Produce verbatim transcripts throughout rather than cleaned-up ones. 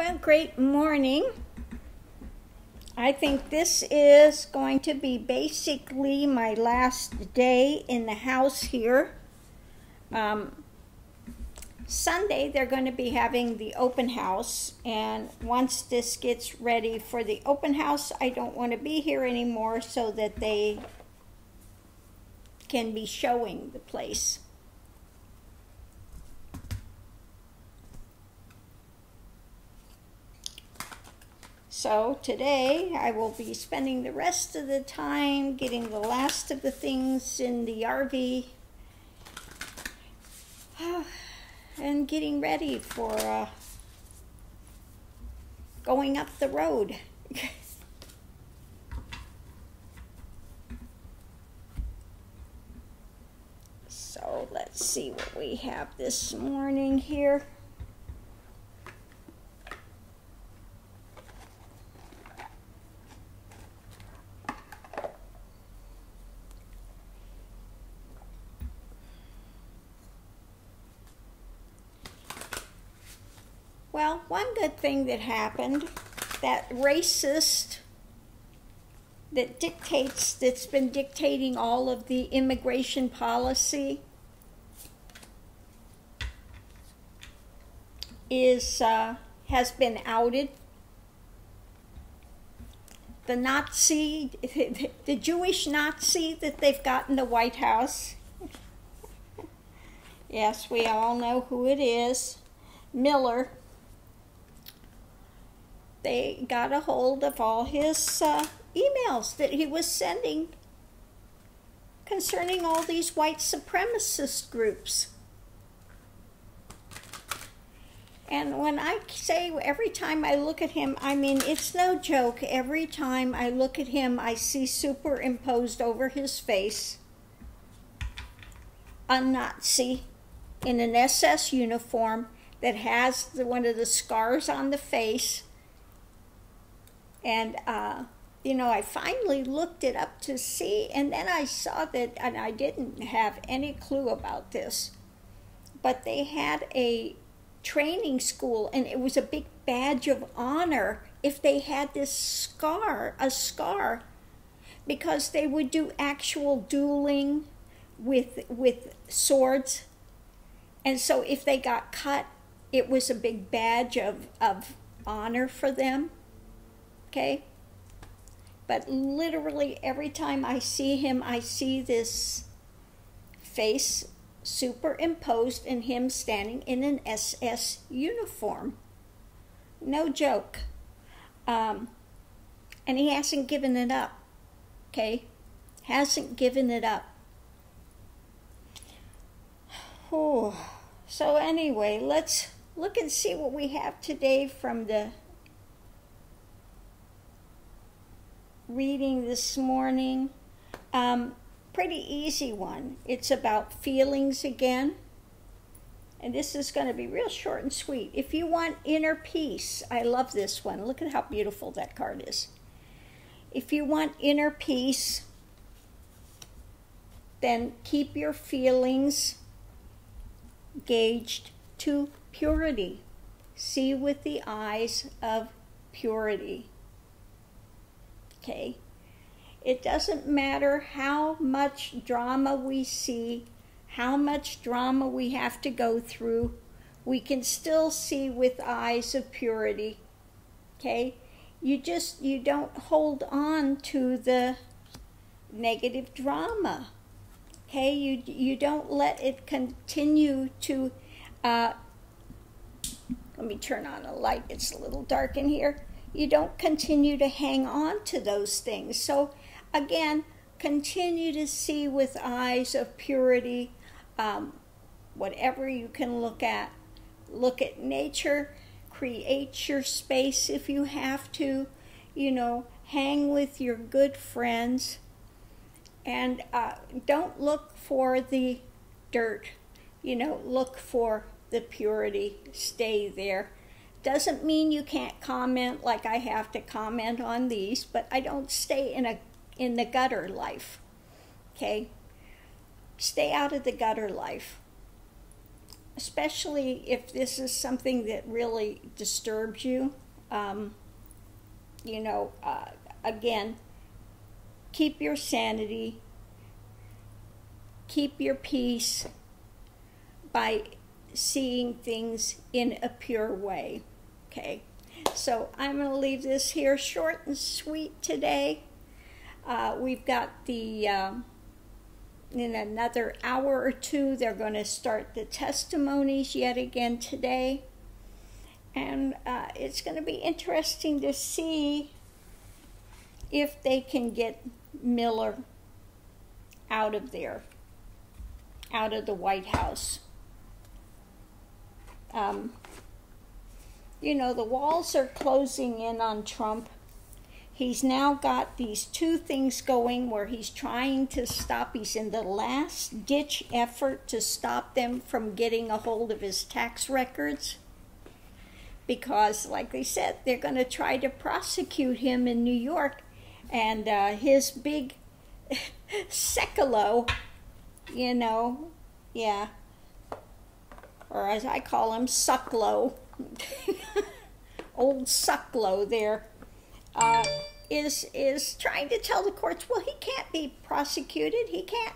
Well, great morning. I think this is going to be basically my last day in the house here. Um, Sunday, they're going to be having the open house, and once this gets ready for the open house, I don't want to be here anymore so that they can be showing the place. So today I will be spending the rest of the time getting the last of the things in the R V and getting ready for uh, going up the road. So let's see what we have this morning here. Well, one good thing that happened, that racist that dictates, that's been dictating all of the immigration policy is, uh, has been outed. The Nazi, the Jewish Nazi that they've got in the White House. Yes, we all know who it is, Miller. They got a hold of all his uh, emails that he was sending concerning all these white supremacist groups. And when I say every time I look at him, I mean, it's no joke. Every time I look at him, I see superimposed over his face a Nazi in an S S uniform that has the, one of the scars on the face. And, uh, you know, I finally looked it up to see, and then I saw that, and I didn't have any clue about this, but they had a training school, and it was a big badge of honor if they had this scar, a scar, because they would do actual dueling with, with swords. And so if they got cut, it was a big badge of, of honor for them. Okay, but literally every time I see him, I see this face superimposed and him standing in an S S uniform. No joke. Um, and he hasn't given it up, okay? Hasn't given it up. Oh. So anyway, let's look and see what we have today from the reading this morning. Um, pretty easy one. It's about feelings again. And this is going to be real short and sweet. If you want inner peace, I love this one. Look at how beautiful that card is. If you want inner peace, then keep your feelings gauged to purity. See with the eyes of purity. Okay, it doesn't matter how much drama we see, how much drama we have to go through, we can still see with eyes of purity. Okay, you just, you don't hold on to the negative drama. Okay, you, you don't let it continue to, uh, let me turn on a light, it's a little dark in here. You don't continue to hang on to those things. So again, continue to see with eyes of purity, um, whatever you can look at. Look at nature, create your space if you have to, you know, hang with your good friends, and uh, don't look for the dirt, you know, look for the purity, stay there. Doesn't mean you can't comment like I have to comment on these, but I don't stay in a in the gutter life. Okay? Stay out of the gutter life. especially if this is something that really disturbs you, um, you know, uh, again, keep your sanity, keep your peace by seeing things in a pure way, okay? So I'm going to leave this here short and sweet today. Uh, we've got the, um, in another hour or two, they're going to start the testimonies yet again today. And uh, it's going to be interesting to see if they can get Miller out of there, out of the White House. Um, you know, the walls are closing in on Trump. He's now got these two things going where he's trying to stop, he's in the last-ditch effort to stop them from getting a hold of his tax records. Because, like they said, they're going to try to prosecute him in New York. And uh, his big Sekulow, you know, yeah, or as I call him, Sekulow, old Sekulow there, uh, is, is trying to tell the courts, well, he can't be prosecuted, he can't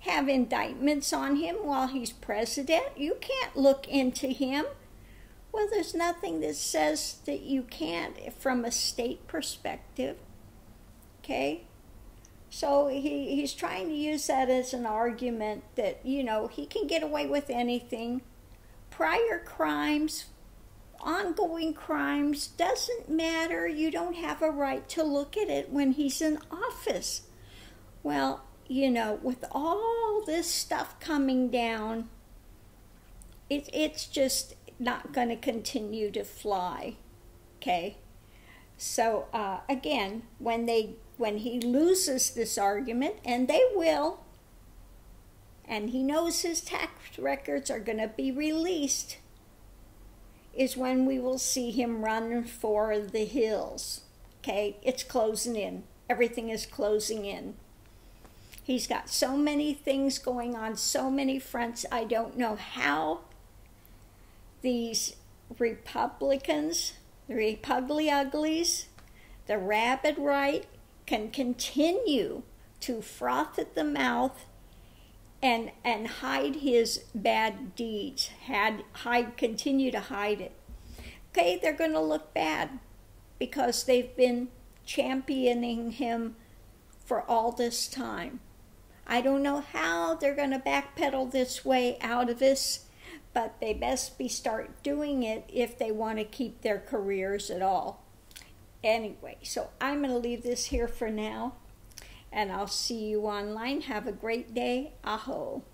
have indictments on him while he's president, you can't look into him. Well, there's nothing that says that you can't from a state perspective, okay? So he, he's trying to use that as an argument that, you know, he can get away with anything. Prior crimes, ongoing crimes, doesn't matter. You don't have a right to look at it when he's in office. Well, you know, with all this stuff coming down, it, it's just not going to continue to fly, okay? So, uh, again, when they... when he loses this argument, and they will, and he knows his tax records are going to be released, is when we will see him run for the hills. Okay, it's closing in. Everything is closing in. He's got so many things going on, so many fronts. I don't know how these Republicans, the Repugliuglies, the rabid right, can continue to froth at the mouth and and hide his bad deeds, had hide continue to hide it. Okay, they're going to look bad because they've been championing him for all this time. I don't know how they're going to backpedal this way out of this, but they best be start doing it if they want to keep their careers at all. Anyway, so I'm going to leave this here for now, and I'll see you online. Have a great day. Aho.